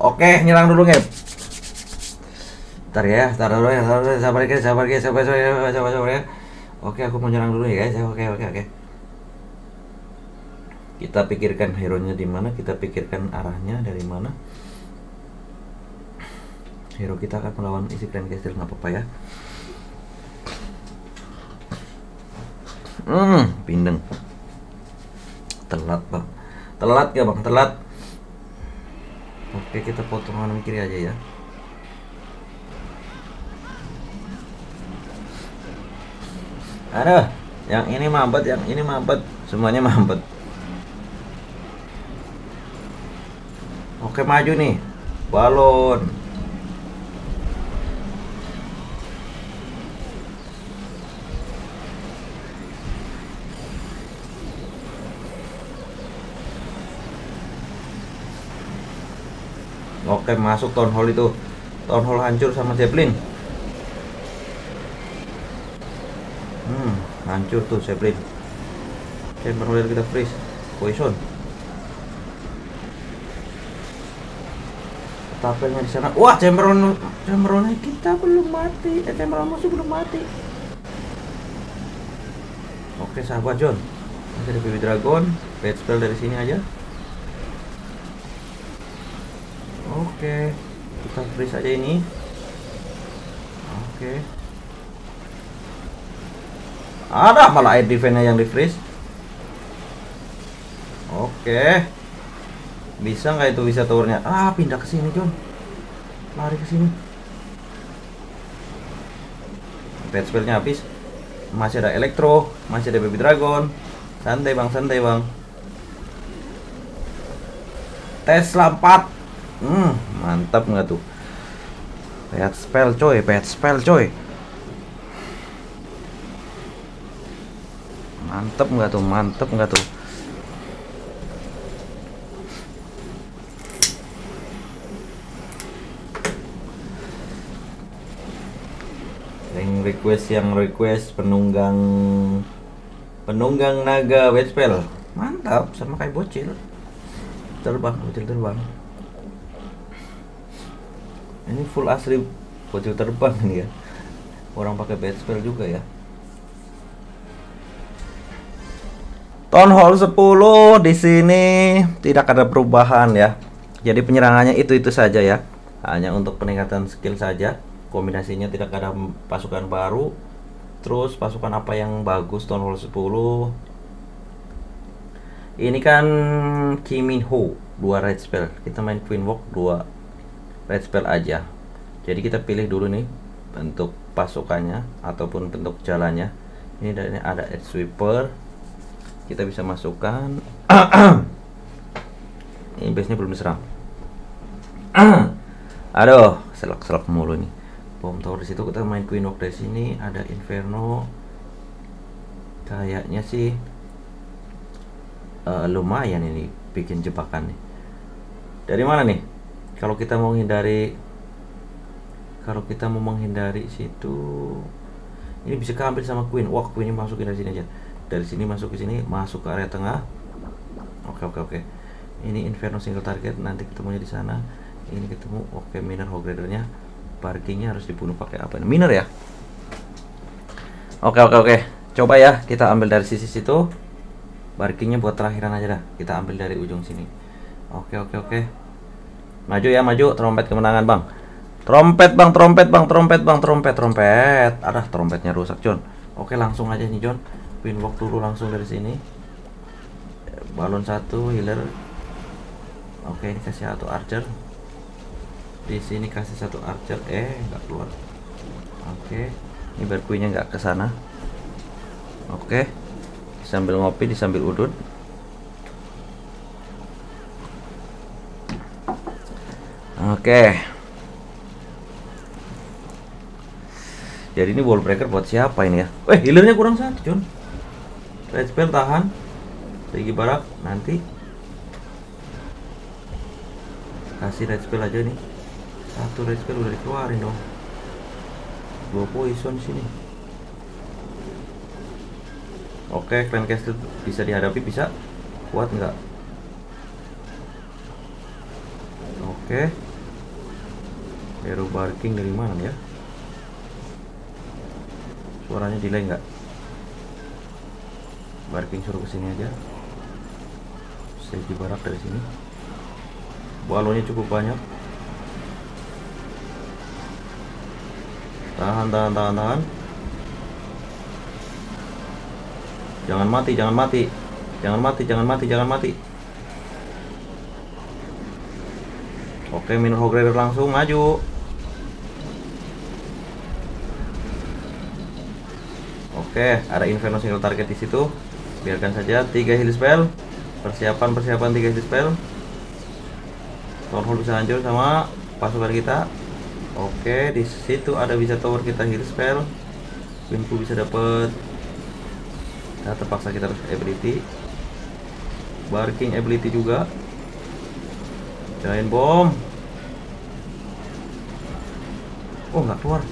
Oke, nyerang dulu, Gap. Bentar ya, sabar guys. Oke, aku mau nyerang dulu ya, guys. Oke. Kita pikirkan hero-nya di mana, kita pikirkan arahnya dari mana. Hero kita akan melawan isi clan guys, enggak apa-apa ya. Pindeng. Telat, Bang. Telat ya, Bang. Telat. Oke, kita potongan kiri aja ya. Aduh, yang ini mampet, semuanya mampet. Oke, maju nih, Baloon. Oke, masuk town hall itu. Town hall hancur sama Zeppelin. Hancur tuh Zeppelin. Chamber holder kita freeze. Poison. Tapelnya di sana. Wah, chamber holder kita belum mati. Chamber holder musuh belum mati. Oke, sahabat John. Masih ada Baby Dragon. Bad spell dari sini aja. Oke, kita freeze aja ini. Oke. Ada malah air defense yang di-freeze. Oke. Bisa nggak itu bisa towernya? Ah, pindah ke sini, John. Lari ke sini. Bad spell-nya habis. Masih ada Elektro, masih ada Baby Dragon. Santai, Bang, santai, Bang. Tes lampat. Mantap nggak tuh? Bad spell, coy. Bad spell, coy. Mantep nggak tuh, mantep nggak tuh. Yang request penunggang naga wetspell, mantap sama kayak bocil terbang, ini full asli bocil terbang nih ya, orang pakai wetspell juga ya. Town Hall 10 di sini tidak ada perubahan ya. Jadi penyerangannya itu saja ya. Hanya untuk peningkatan skill saja. Kombinasinya tidak ada pasukan baru. Terus pasukan apa yang bagus Town Hall 10? Ini kan Kim Min Ho 2 red spell. Kita main Queen Walk 2 red spell aja. Jadi kita pilih dulu nih bentuk pasukannya ataupun bentuk jalannya. Ini ada Edge Sweeper. Kita bisa masukkan ini base nya belum diserang. Aduh, selak mulu nih. Bom tower di situ, kita main Queen Walk dari sini, ada Inferno. Kayaknya sih lumayan ini bikin jebakan nih. Dari mana nih? Kalau kita mau menghindari situ, ini bisa keambil sama Queen Walk. Queen masukin dari sini aja. Dari sini masuk ke sini, masuk ke area tengah. Oke. Ini Inferno single target, nanti ketemunya di sana. Ini ketemu. Oke, Miner Hog Rider-nya. Parkingnya harus dibunuh pakai apa? Miner ya. Oke. Coba ya, kita ambil dari sisi situ. Parkingnya buat terakhiran aja dah. Kita ambil dari ujung sini. Oke. Maju ya, maju. Trompet kemenangan, Bang. Trompet. Aduh, trompetnya rusak, John. Oke, langsung aja nih, John. Pinwalk dulu langsung dari sini. Balon 1 healer. Oke, ini kasih 1 archer. Di sini kasih 1 archer. Nggak keluar. Oke, ini berkuinya nggak ke sana. Oke, sambil ngopi, disambil udut. Oke. Jadi ini wall breaker buat siapa ini ya? Healernya kurang 1, John. Red spell tahan. Segi barak nanti. Kasih red spell aja nih. 1 red spell udah dikeluarin dong. 2 poison sini. Oke, clan castle bisa dihadapi, bisa. Kuat nggak? Oke. Hero barking dari mana ya? Suaranya delay nggak? Barking suruh kesini aja. Saya dibarak dari sini. Balonnya cukup banyak. Tahan. Jangan mati. Oke, Miner Hog Rider langsung maju. Oke, ada Inferno single target di situ. Biarkan saja 3 heal spell. Persiapan 3 heal spell. Tower bisa hancur sama pasukan kita. Oke, di situ ada bisa tower kita heal spell. Winku bisa dapat. Nah, terpaksa kita harus ability. Barking ability juga. Giant bomb. Oh, nggak keluar.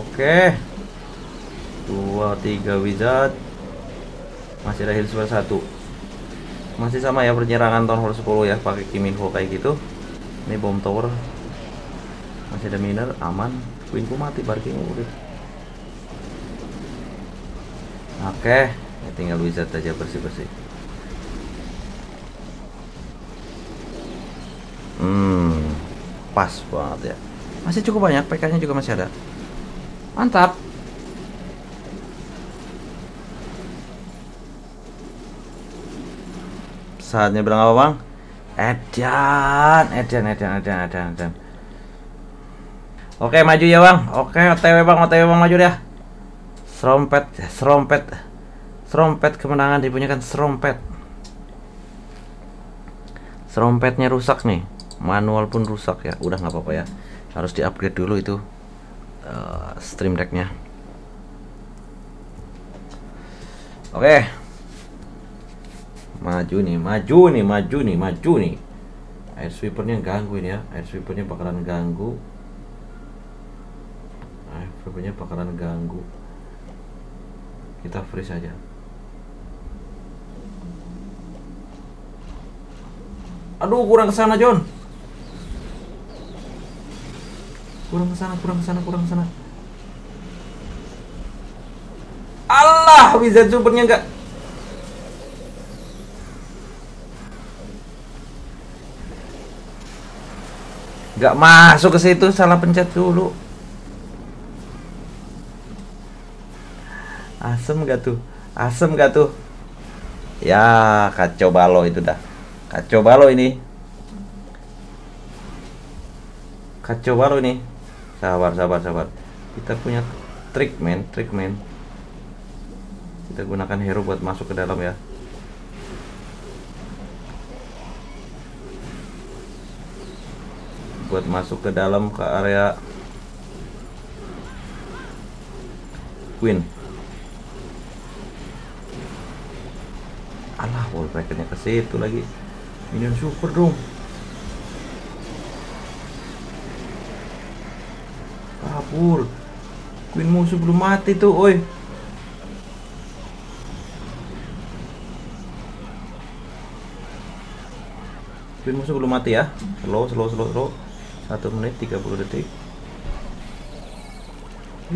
Oke. 2, 3 wizard. Masih ada heal spell 1. Masih sama ya penyerangan Town Hall 10 ya, pakai Kiminho kayak gitu. Ini bomb tower. Masih ada miner, aman. Queenku mati, Barking udah. Oke, ya tinggal wizard aja bersih-bersih. Pas banget ya. Masih cukup banyak, PK-nya juga masih ada. Mantap. Saatnya bilang apa, Bang? Edan. Oke, maju ya, Bang. Oke, OTW Bang, maju ya. Serompet kemenangan dibunyikan serompet. Serompetnya rusak nih, manual pun rusak ya. Udah nggak apa-apa ya, harus diupgrade dulu itu stream decknya. Oke, maju nih. Air sweepernya gangguin ya, air sweepernya bakalan ganggu. Kita freeze aja. Aduh, kurang kesana John. Allah, wizard supernya enggak. Enggak masuk ke situ, salah pencet dulu. Asem gak tuh? Ya, kacau balo itu dah. Kacau balo ini. Sabar. Kita punya trick man. Kita gunakan hero buat masuk ke dalam ya. Buat masuk ke dalam ke area Queen. Alah, wall breakernya ke situ lagi. Minion super dong. Kabur. Queen musuh belum mati tuh, oi. Queen musuh belum mati ya. Slow. 1 menit 30 detik.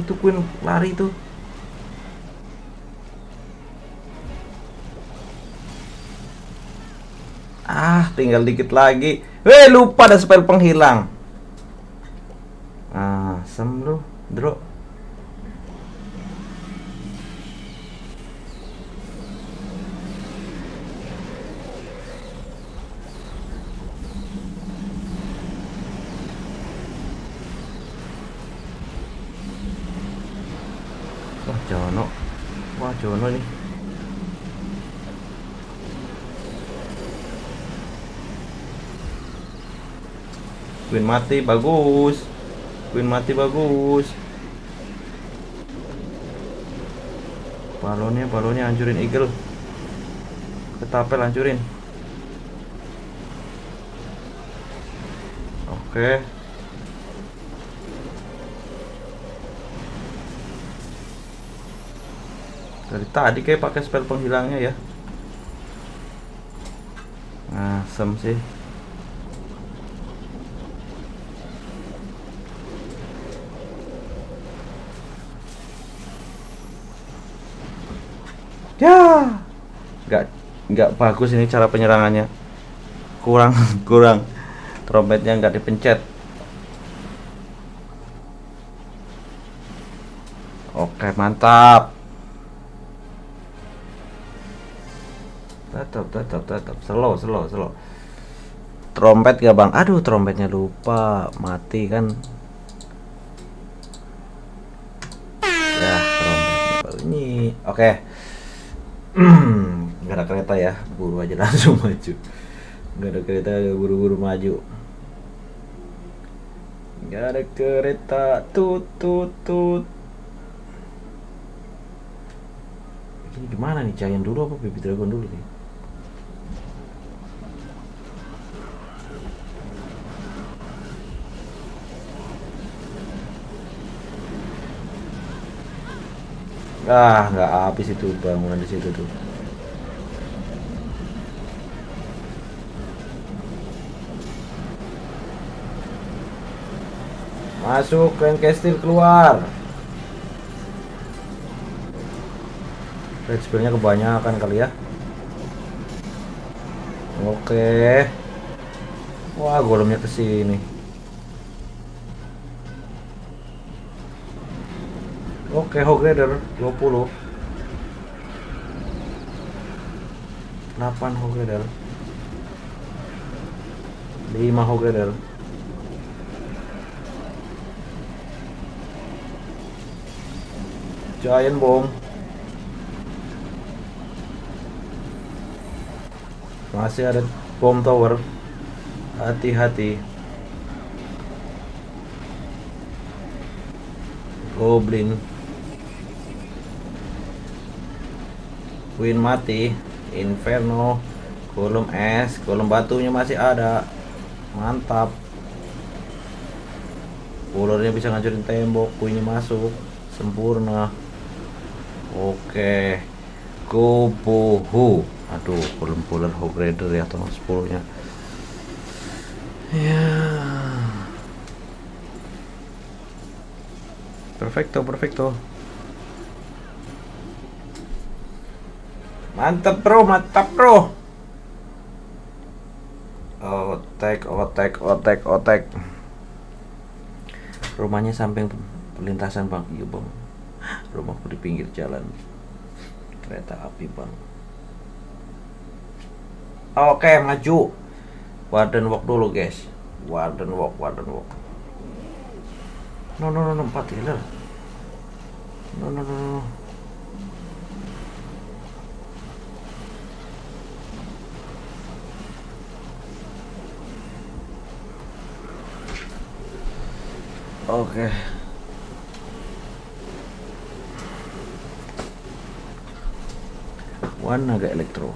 Itu Queen lari tuh. Ah, tinggal dikit lagi. Weh, lupa ada spell penghilang. Ah, sem lu, Dro. Wah, Jono nih. Queen mati, bagus. Balonnya hancurin eagle. Ketapel hancurin. Oke. Dari tadi kayak pakai spell penghilangnya ya. Asem sih. Ya. Nggak bagus ini cara penyerangannya. Kurang. Trompetnya nggak dipencet. Oke, mantap. Tetap slow. Trompet gak bang? Aduh, trompetnya lupa mati kan. Ya, trompetnya bunyi. Oke. Gak ada kereta ya, buru aja langsung maju. Gak ada kereta, buru-buru maju. Gak ada kereta, tut. Ini gimana nih, Giant dulu apa Baby Dragon dulu nih? Nggak habis itu bangunan di situ tuh. Masuk Crankcastle, keluar. Red spellnya kebanyakan kali ya. Oke. Wah, golemnya ke sini. Oke, Hog Rider 20. 8 Hog Rider. 5 Hog Rider. Giant bomb. Masih ada bomb tower. Hati-hati. Goblin. Queen mati, Inferno, Golem es, Golem batunya masih ada, mantap. Bowlernya bisa ngancurin tembok, Queennya masuk, sempurna. Oke, Gobohu, aduh, Golem Hog Rider ya, tolong 10-nya. Ya, perfecto. Mantap bro. Otek. Rumahnya samping lintasan bang. Iya bang, rumahku di pinggir jalan kereta api bang. Oke, maju. Warden walk dulu guys. Warden walk. No 4 healer. No. Oke. NAGA ELEKTRO.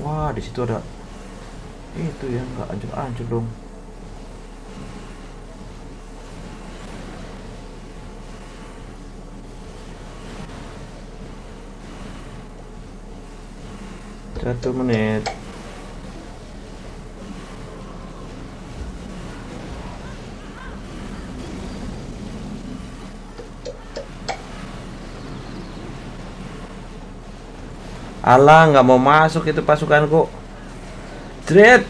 Wah, di situ ada itu yang nggak hancur-hancur dong. Satu menit. Alah, nggak mau masuk itu pasukanku. Dread.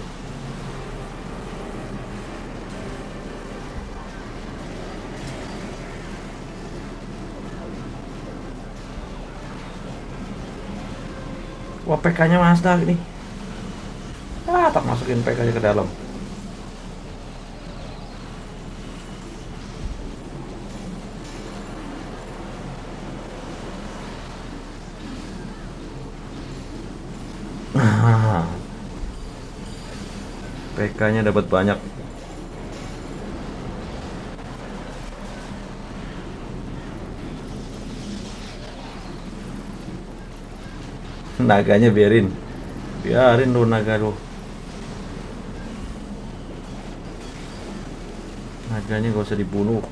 Wah, PK-nya masuk nih. Tak masukin PK-nya ke dalam. PK-nya dapat banyak. Naganya biarin lu naga lu. Naganya gak usah dibunuh.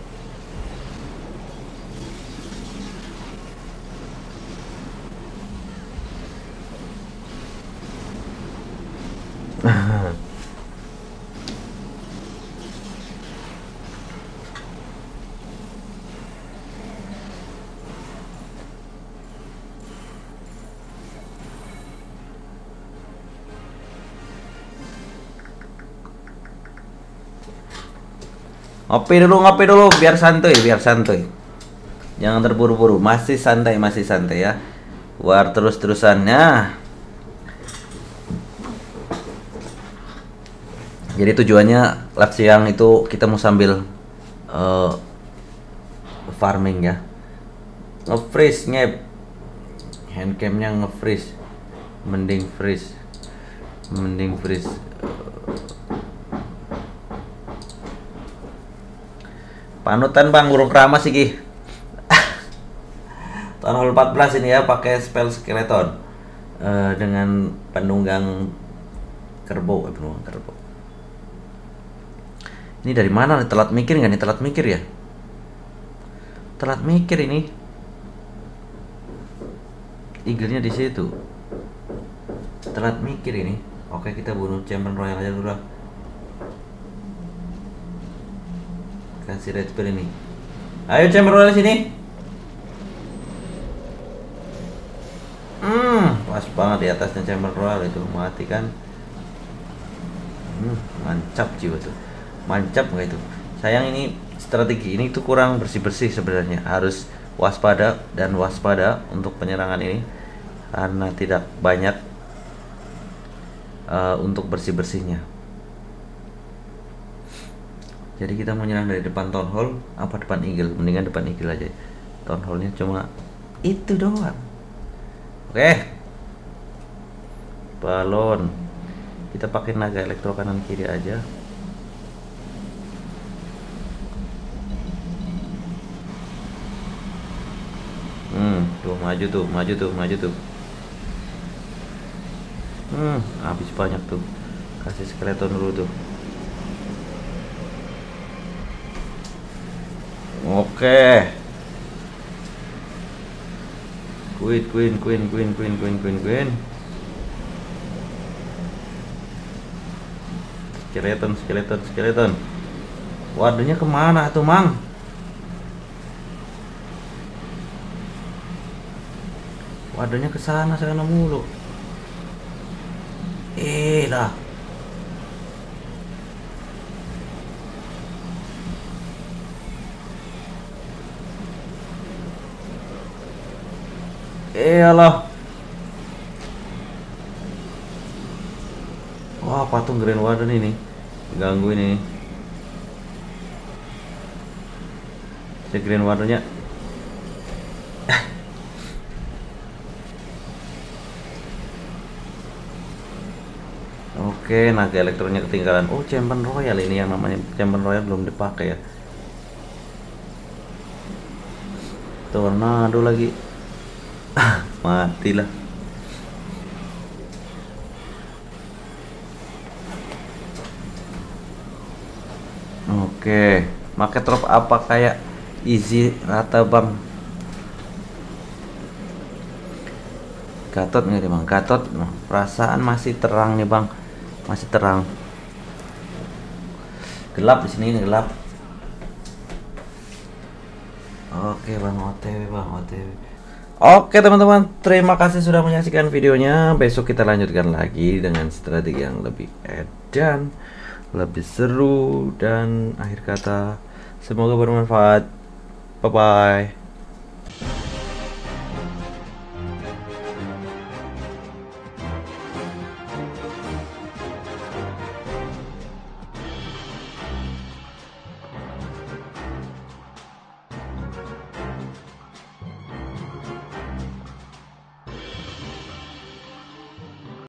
Ngopi dulu, biar santuy, jangan terburu-buru, masih santai ya, war terus-terusannya. Jadi tujuannya live siang itu kita mau sambil farming ya, nge-freeze ngep, handcamnya nge-freeze, mending freeze. Panutan Bang Guru Krama sih gih. Tahun 14 ini ya pakai spell skeleton dengan penunggang kerbau, Ini dari mana nih, telat mikir nggak nih? Telat mikir ini. Eagle-nya di situ. Telat mikir ini. Oke, kita bunuh champion royal aja dulu lah. Kasih red spell ini. Ayo chamber royal sini. Pas banget di atasnya chamber royal itu, mati kan. Mancap jiwa tuh. Mancap nggak itu? Sayang ini strategi ini tuh kurang bersih-bersih sebenarnya. Harus waspada dan waspada untuk penyerangan ini karena tidak banyak untuk bersih-bersihnya. Jadi kita mau nyerang dari depan town hall apa depan eagle? Mendingan depan eagle aja. Town hallnya cuma itu doang. Oke. Baloon. Kita pakai naga elektro kanan kiri aja. Tuh maju tuh, maju tuh. Habis banyak tuh. Kasih skeleton dulu tuh. Oke. Queen. Skeleton. Waduhnya kemana tuh, Mang? Waduhnya ke sana mulu. Lah. Eyalah. Wah, patung Grand Warden ini gangguin ini. Si Grand Wardennya. Oke, naga elektronya ketinggalan. Oh, Champion Royal ini yang namanya Champion Royal belum dipakai ya. Tornado lagi. Matilah. Oke, market drop apa kayak easy rata Bang? Gatot nih Bang, Gatot. Perasaan masih terang nih Bang, masih terang. Gelap di sini, gelap. Oke Bang, OTW Bang, OTW. Oke teman-teman, terima kasih sudah menyaksikan videonya. Besok kita lanjutkan lagi dengan strategi yang lebih edan, lebih seru, dan akhir kata semoga bermanfaat. Bye-bye.